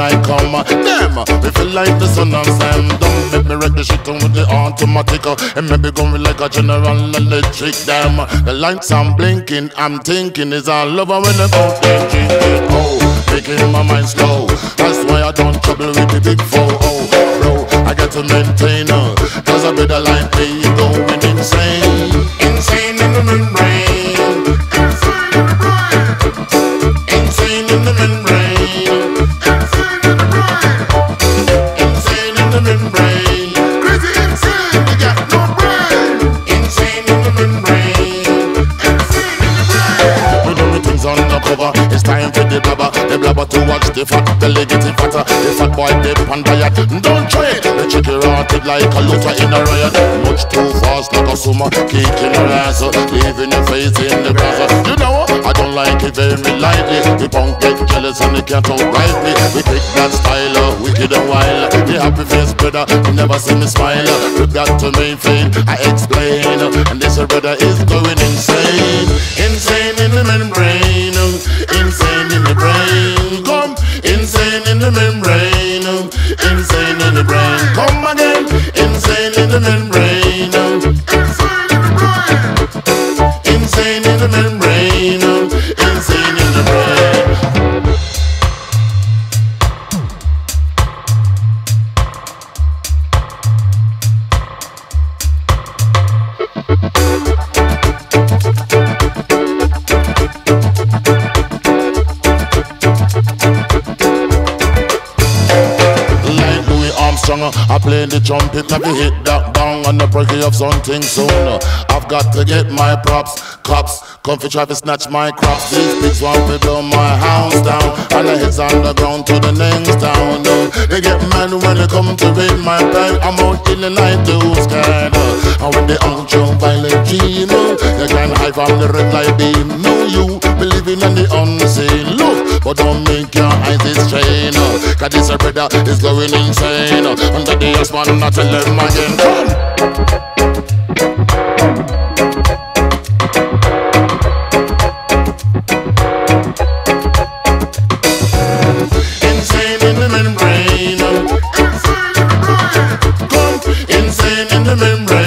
I come. Damn, we feel like the sun and Sam. Don't make me wreck the shit on with the automatic. And maybe going like a General Electric. Damn, the lights I'm blinking, I'm thinking is all over when I go there drinking. Oh, making my mind slow. That's why I don't trouble with the big foe. Oh, bro, I got to maintain her. Cause I be the light day, you going insane. Insane in the membrane. Insane in the membrane. Insane in the membrane. Crazy insane, you got no brain. Insane in the membrane. Insane in the brain. We're doing things undercover. It's time for the blabber. The blabber to watch the fat, the legacy fatter. The fat boy, the pan diet. Don't try it. The chick you rotted like a looter in a riot. Much too fast like a summer. Kicking her ass, leaving her face in the grass. You know I don't like it very lightly. The punk get jealous and they can't outright me. We take that style, wicked and wild. The happy face brother, you never see me smile. With that to me fame, I explain. And this brother is going insane. Insane in the membrane. Insane in the brain. Come, insane in the membrane. Insane in the brain. Come again, insane in the membrane. Insane in the brain. Insane in the membrane. Insane in the brain. Like Louis Armstrong, I play the trumpet, I hit that bang on the breaking of something soon. I've got to get my props, cops. Come for try to snatch my crops. These pigs want to blow my house down. All the heads on the ground to the names down. They get mad when they come to raid my bag. I'm out in the night to scared. And when they out your violent gene, they can hide from the red light beam. No, you believing in the unseen. Look, but don't make your eyes strain. Cause this brother is going insane. Under the ass man, not tell them again. Insane in the membrane. Come, insane in the membrane.